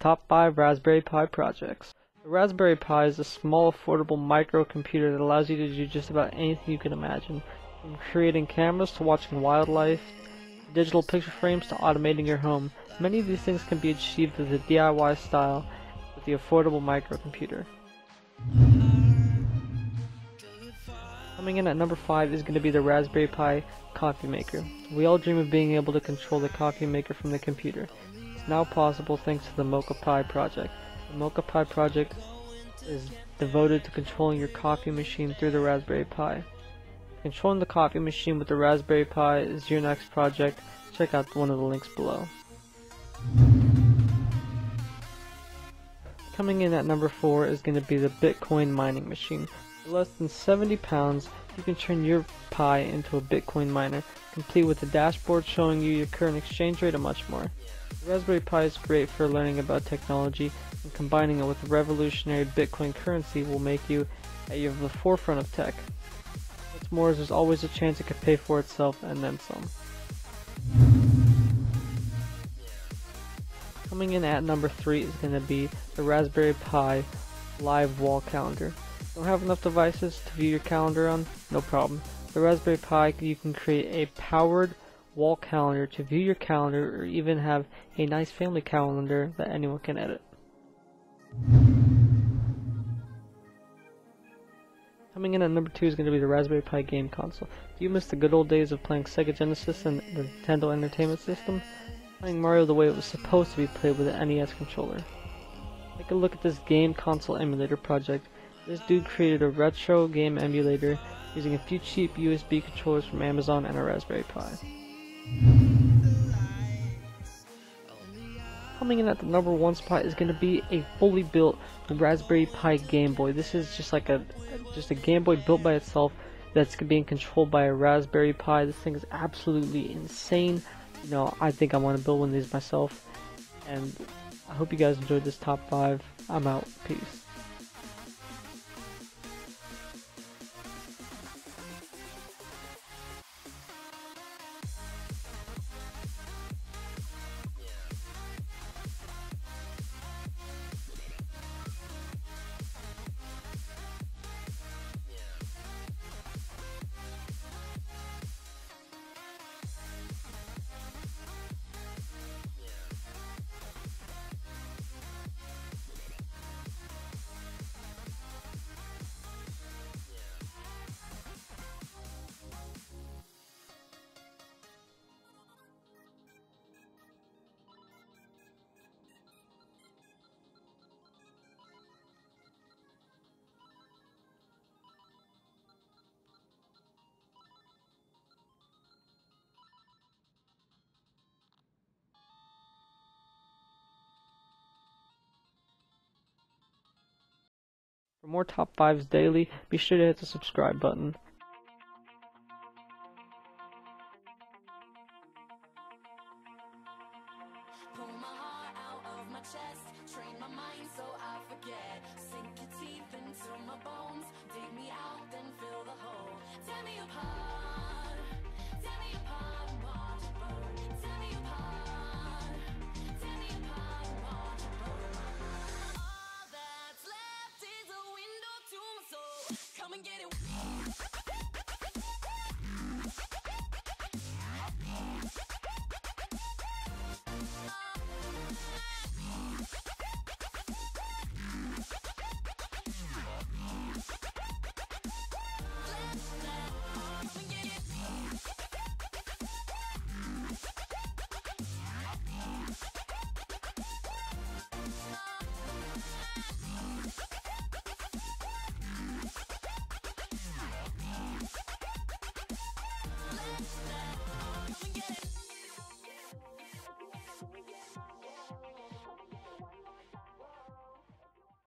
Top 5 Raspberry Pi Projects. The Raspberry Pi is a small, affordable microcomputer that allows you to do just about anything you can imagine, from creating cameras to watching wildlife, to digital picture frames to automating your home. Many of these things can be achieved with a DIY style with the affordable microcomputer. Coming in at number 5 is going to be the Raspberry Pi Coffee Maker. We all dream of being able to control the coffee maker from the computer. Now possible thanks to the MoccaPi project. The MoccaPi project is devoted to controlling your coffee machine through the Raspberry Pi. Controlling the coffee machine with the Raspberry Pi is your next project. Check out one of the links below. Coming in at number 4 is going to be the Bitcoin mining machine. For less than £70, you can turn your Pi into a Bitcoin miner, complete with a dashboard showing you your current exchange rate and much more. The Raspberry Pi is great for learning about technology, and combining it with a revolutionary Bitcoin currency will make you at the forefront of tech. What's more is there's always a chance it could pay for itself and then some. Coming in at number 3 is going to be the Raspberry Pi Live Wall Calendar. Don't have enough devices to view your calendar on? No problem. The Raspberry Pi, you can create a powered wall calendar to view your calendar, or even have a nice family calendar that anyone can edit. Coming in at number 2 is going to be the Raspberry Pi game console. Do you miss the good old days of playing Sega Genesis and the Nintendo Entertainment System? Playing Mario the way it was supposed to be played with an NES controller. Take a look at this game console emulator project. This dude created a retro game emulator using a few cheap USB controllers from Amazon and a Raspberry Pi. Coming in at the number 1 spot is going to be a fully built Raspberry Pi Game Boy. This is just like a Game Boy built by itself that's being controlled by a Raspberry Pi. This thing is absolutely insane. You know, I think I want to build one of these myself. And I hope you guys enjoyed this top 5. I'm out. Peace. For more top 5s daily, be sure to hit the subscribe button. Pull my heart out of my chest, train my mind so I forget. Sink your teeth into my bones, dig me out, then fill the hole. Tear me apart, tear me apart, watch it burn. Tear me apart, tear me apart, watch it burn. All that's left. Come and get it.